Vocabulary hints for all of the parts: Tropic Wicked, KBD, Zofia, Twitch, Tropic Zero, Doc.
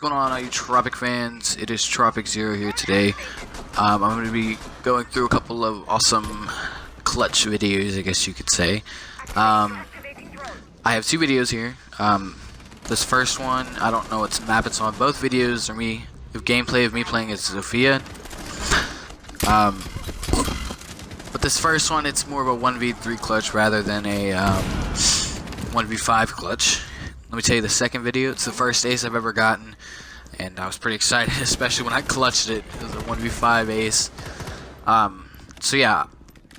What's going on, all you Tropic fans? It is Tropic Zero here today. I'm going to be going through a couple of awesome clutch videos, I guess you could say. I have two videos here. This first one, I don't know what map it's on. Both videos are me, of gameplay of me playing as Zofia. But this first one, it's more of a 1v3 clutch rather than a 1v5 clutch. Let me tell you the second video. It's the first ace I've ever gotten, and I was pretty excited, especially when I clutched it. It was a 1v5 ace. So yeah,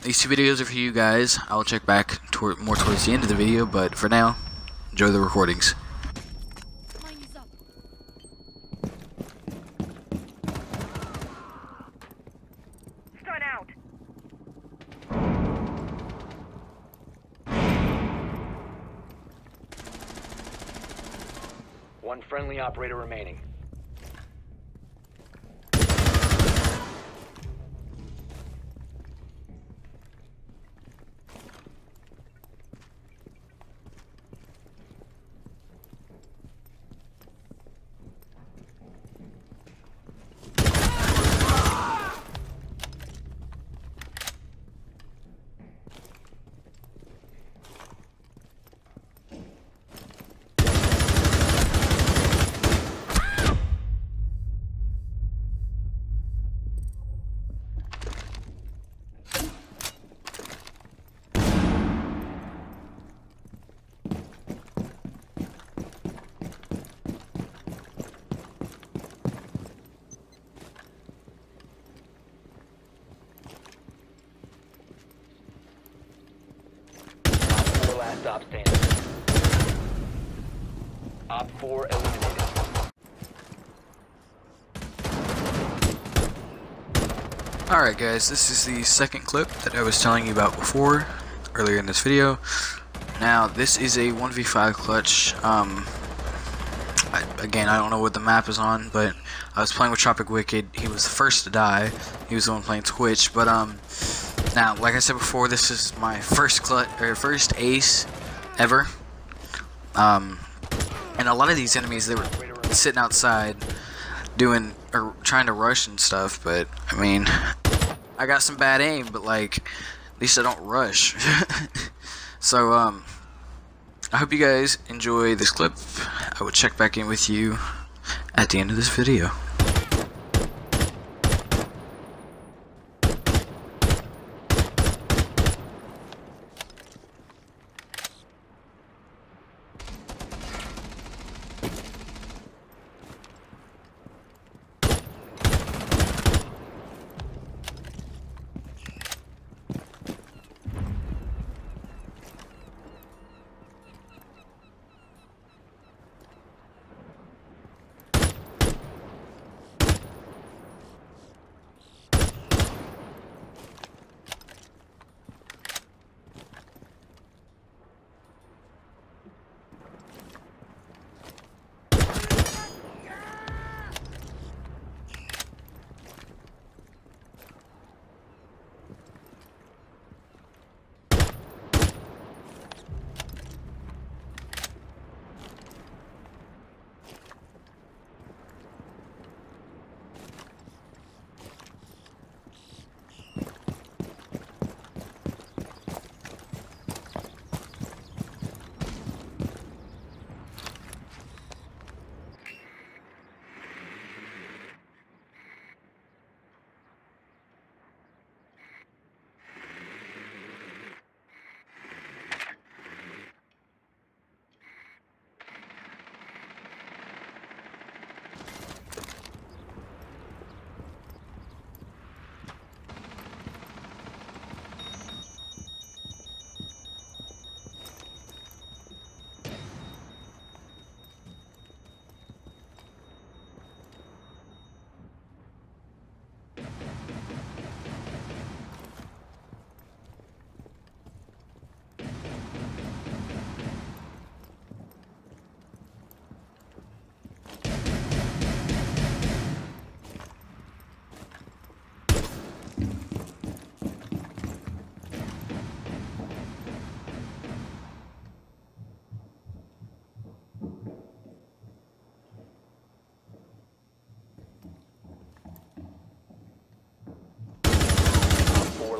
these two videos are for you guys. I'll check back more towards the end of the video, but for now, enjoy the recordings. One friendly operator remaining. Stop standing. Op 4 eliminated. Alright guys, this is the second clip that I was telling you about before, earlier in this video. Now, this is a 1v5 clutch. Again, I don't know what the map is on, but I was playing with Tropic Wicked. He was the first to die. He was the one playing Twitch, but now, like I said before, this is my first ace ever. And a lot of these enemies, they were sitting outside doing or trying to rush and stuff, but I mean, I got some bad aim, but like, at least I don't rush. So I hope you guys enjoy this clip. I will check back in with you at the end of this video.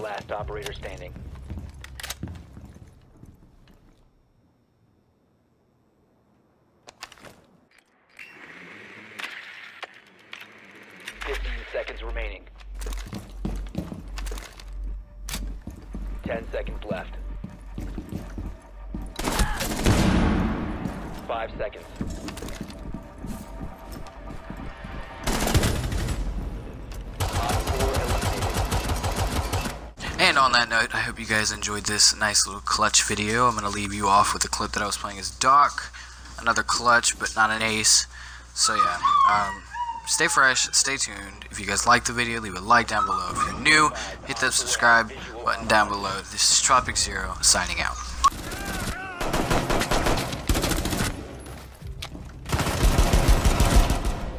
last operator standing. On that note, I hope you guys enjoyed this nice little clutch video. I'm going to leave you off with a clip that I was playing as Doc. Another clutch, but not an ace. So yeah, stay fresh, stay tuned. If you guys liked the video, leave a like down below. If you're new, hit that subscribe button down below. This is Tropic Zero, signing out.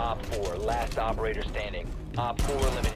Op 4, last operator standing. Op 4 eliminated.